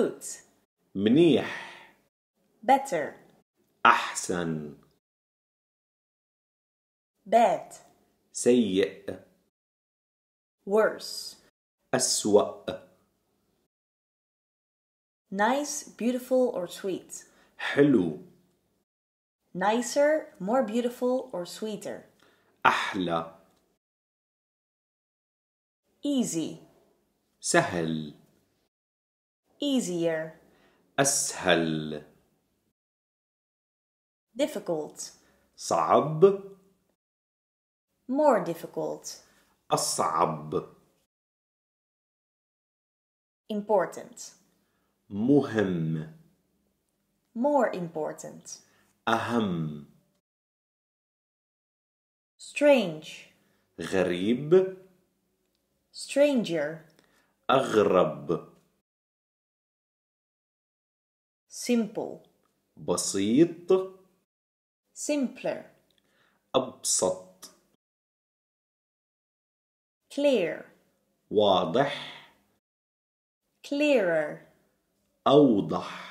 Good. منيح. Better. أحسن. Bad. سيء. Worse. أسوأ. Nice, beautiful, or sweet. حلو. Nicer, more beautiful, or sweeter. أحلى. Easy. سهل. Easier. أسهل. Difficult. صعب. More difficult. أصعب. Important. مهم. More important. أهم. Strange. غريب. Stranger. أغرب. Simple. بسيط. Simpler. أبسط. Clear. واضح. Clearer. أوضح.